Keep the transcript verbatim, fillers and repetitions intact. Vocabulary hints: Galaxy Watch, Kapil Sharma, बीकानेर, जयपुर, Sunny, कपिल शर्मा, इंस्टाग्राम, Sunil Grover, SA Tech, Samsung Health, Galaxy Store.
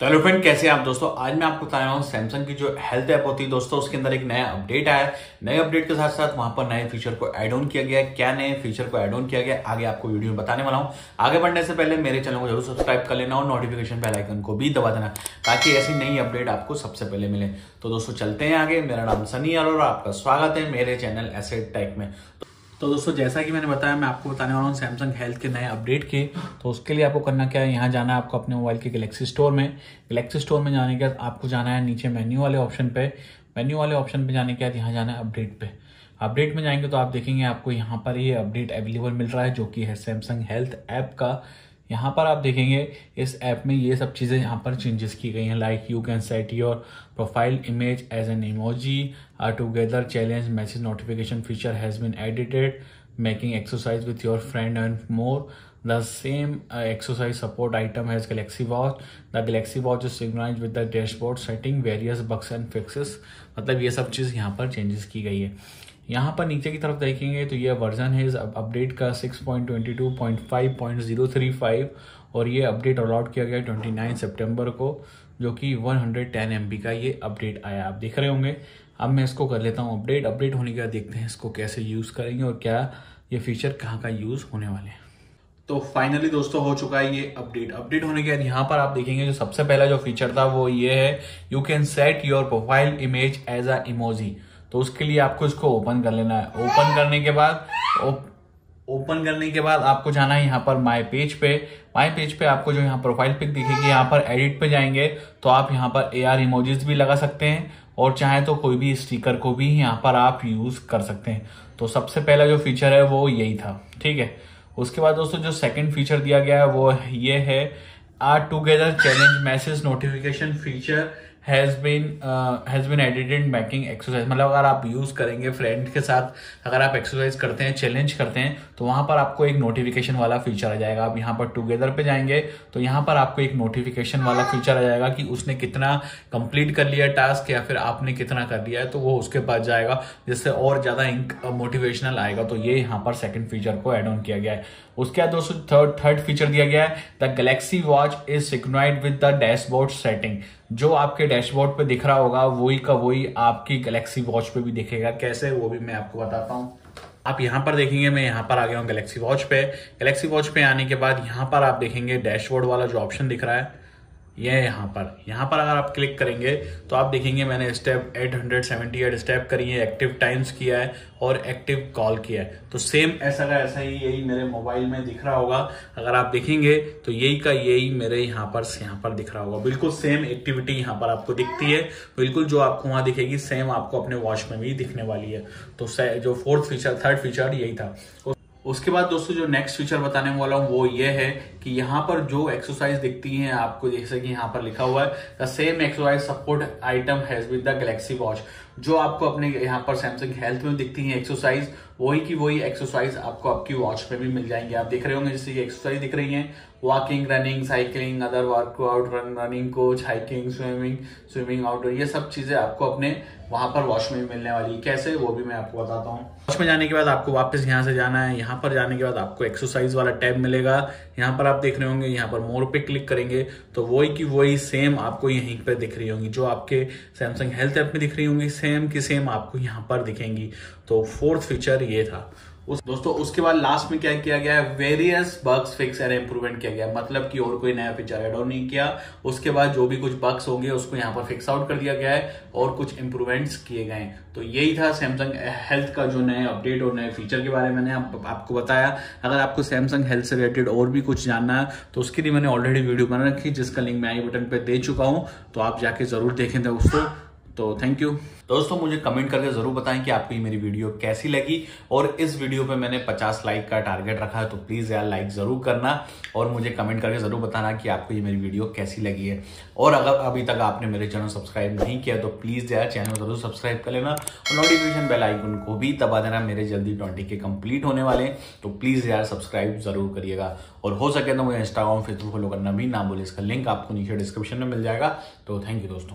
तो hello friend, कैसे हैं आप दोस्तों। आज मैं आपको बता रहा हूँ सैमसंग की जो हेल्थ ऐप होती है दोस्तों, उसके अंदर एक नया अपडेट आया है। नए अपडेट के साथ साथ वहां पर नए फीचर को ऐड ऑन किया गया है। क्या नए फीचर को ऐड ऑन किया गया है आगे आपको वीडियो में बताने वाला हूँ। आगे बढ़ने से पहले मेरे चैनल को जरूर सब्सक्राइब कर लेना और नोटिफिकेशन बेल आइकन को भी दबा देना ताकि ऐसी नई अपडेट आपको सबसे पहले मिले। तो दोस्तों चलते हैं आगे। मेरा नाम सनी और आपका स्वागत है मेरे चैनल एसए टेक में। तो दोस्तों जैसा कि मैंने बताया, मैं आपको बताने वाला हूँ सैमसंग हेल्थ के नए अपडेट के। तो उसके लिए आपको करना क्या है, यहाँ जाना है आपको अपने मोबाइल के गैलेक्सी स्टोर में। गैलेक्सी स्टोर में जाने के बाद आपको जाना है नीचे मेन्यू वाले ऑप्शन पे। मेन्यू वाले ऑप्शन पे जाने के बाद यहाँ जाना है अपडेट पे। अपडेट में जाएंगे तो आप देखेंगे आपको यहाँ पर ये अपडेट अवेलेबल मिल रहा है जो कि है सैमसंग हेल्थ ऐप का। यहाँ पर आप देखेंगे इस ऐप में ये सब चीज़ें यहाँ पर चेंजेस की गई हैं। Like you can set your profile image as an emoji, our together challenge message notification feature has been edited, making exercise with your friend and more. The same exercise support item has Galaxy watch. The Galaxy watch is synchronised with the dashboard setting, various bugs and fixes. मतलब ये सब चीज़ यहाँ पर changes की गई है। यहाँ पर नीचे की तरफ देखेंगे तो ये वर्जन है इस अपडेट का six point two two point five point zero three five और ये अपडेट अलाउड किया गया उनतीस सितंबर को, जो कि एक सौ दस एम बी का ये अपडेट आया। आप देख रहे होंगे। अब मैं इसको कर लेता हूँ अपडेट। अपडेट होने के बाद देखते हैं इसको कैसे यूज़ करेंगे और क्या ये फीचर कहाँ का यूज़ होने वाले हैं। तो फाइनली दोस्तों हो चुका है ये अपडेट। अपडेट होने के बाद यहाँ पर आप देखेंगे जो सबसे पहला जो फीचर था वो ये है, you can set your profile image as a emoji. तो उसके लिए आपको इसको ओपन कर लेना है। ओपन करने के बाद ओपन करने के बाद आपको जाना है यहाँ पर माय पेज पे। माय पेज पे आपको जो यहाँ प्रोफाइल पिक दिखेगी, यहाँ पर एडिट पे जाएंगे तो आप यहाँ पर एआर इमोजीज भी लगा सकते हैं और चाहे तो कोई भी स्टिकर को भी यहाँ पर आप यूज कर सकते हैं। तो सबसे पहला जो फीचर है वो यही था, ठीक है। उसके बाद दोस्तों जो सेकेंड फीचर दिया गया है वो ये है, our together challenge message notification feature has been has been edited making exercise. मतलब अगर आप यूज़ करेंगे फ्रेंड के साथ, अगर आप एक्सरसाइज करते हैं, चैलेंज करते हैं, तो वहाँ पर आपको एक नोटिफिकेशन वाला फीचर आ जाएगा। आप यहाँ पर टुगेदर पे जाएंगे तो यहाँ पर आपको एक नोटिफिकेशन वाला फीचर आ जाएगा कि उसने कितना कंप्लीट कर लिया टास्क या फिर आपने कितना कर लिया है, तो वो उसके पास जाएगा, जिससे और ज़्यादा मोटिवेशनल आएगा। तो ये यहाँ पर सेकेंड फीचर को एड ऑन किया गया है। उसके बाद दोस्तों थर्ड थर्ड फीचर दिया गया है, the Galaxy watch is synchronised with the dashboard setting. जो आपके डैशबोर्ड पे दिख रहा होगा वही का वही आपकी गैलेक्सी वॉच पे भी दिखेगा। कैसे, वो भी मैं आपको बताता हूँ। आप यहाँ पर देखेंगे, मैं यहाँ पर आ गया हूँ गैलेक्सी वॉच पे। गैलेक्सी वॉच पे आने के बाद यहाँ पर आप देखेंगे डैशबोर्ड वाला जो ऑप्शन दिख रहा है ये यह यहाँ पर यहाँ पर अगर आप क्लिक करेंगे तो आप देखेंगे मैंने स्टेप आठ सौ अठहत्तर स्टेप करी है, एक्टिव टाइम्स किया है और एक्टिव कॉल किया है। तो सेम ऐसा का ऐसा ही यही मेरे मोबाइल में दिख रहा होगा। अगर आप देखेंगे तो यही का यही मेरे यहाँ पर यहाँ पर दिख रहा होगा। बिल्कुल सेम एक्टिविटी यहाँ पर आपको दिखती है। बिल्कुल जो आपको वहाँ दिखेगी सेम आपको अपने वॉच में भी दिखने वाली है। तो जो फोर्थ फीचर थर्ड फीचर यही था। उसके बाद दोस्तों जो नेक्स्ट फीचर बताने वाला हूँ वो ये है कि यहाँ पर जो एक्सरसाइज दिखती हैं आपको, जैसे कि यहाँ पर लिखा हुआ है the same exercise support item has with the Galaxy watch. जो आपको अपने यहाँ पर सैमसंग हेल्थ में दिखती हैं एक्सरसाइज, वही की वही एक्सरसाइज आपको आपकी वॉच पे भी मिल जाएंगे। आप देख रहे होंगे जैसे ये एक्सरसाइज दिख रही हैं, walking, running, cycling, other workout, run running coach, hiking, swimming swimming outdoor, ये सब चीजें आपको अपने वहां पर वॉच में भी मिलने वाली है। कैसे, वो भी मैं आपको बताता हूँ। वॉच में जाने के बाद आपको वापस यहाँ से जाना है। यहाँ पर जाने के बाद आपको एक्सरसाइज वाला टैब मिलेगा। यहाँ पर आप देख रहे होंगे, यहाँ पर मोर पे क्लिक करेंगे तो वही की वही सेम आपको यहीं पर दिख रही होंगी। जो आपके सैमसंग हेल्थ ऐप में दिख रही होंगी सेम की सेम आपको यहाँ पर दिखेंगी। तो फोर्थ फीचर ये था उस दोस्तों। उसके बाद लास्ट में क्या किया गया है, various bugs fix and improvement किया गया। मतलब कि और कोई नया फीचर ऐड ऑन नहीं किया। उसके बाद जो भी कुछ बग्स होंगे उसको यहाँ पर फिक्स आउट कर दिया गया है और कुछ इंप्रूवमेंट्स किए गए हैं। तो यही था सैमसंग हेल्थ का जो नए अपडेट और नए फीचर के बारे में मैंने आप, आपको बताया। अगर आपको सैमसंग हेल्थ से रिलेटेड और भी कुछ जानना है तो उसके लिए मैंने ऑलरेडी वीडियो बना रखी जिसका लिंक मैं आई बटन पर दे चुका हूँ, तो आप जाके जरूर देखें दोस्तों। तो थैंक यू दोस्तों। मुझे कमेंट करके जरूर बताएं कि आपको ये मेरी वीडियो कैसी लगी। और इस वीडियो पे मैंने पचास लाइक का टारगेट रखा है, तो प्लीज़ यार लाइक ज़रूर करना और मुझे कमेंट करके ज़रूर बताना कि आपको ये मेरी वीडियो कैसी लगी है। और अगर अभी तक आपने मेरे चैनल सब्सक्राइब नहीं किया तो प्लीज़ यार चैनल को ज़रूर सब्सक्राइब कर लेना और नोटिफिकेशन बेल आइकन को भी दबा देना। मेरे जल्दी ट्वेंटी के कंप्लीट होने वाले हैं, तो प्लीज़ यार सब्सक्राइब ज़रूर करिएगा। और हो सके तो मुझे इंस्टाग्राम फेसबुक फॉलो करना भी ना भूलें। इसका लिंक आपको नीचे डिस्क्रिप्शन में मिल जाएगा। तो थैंक यू दोस्तों।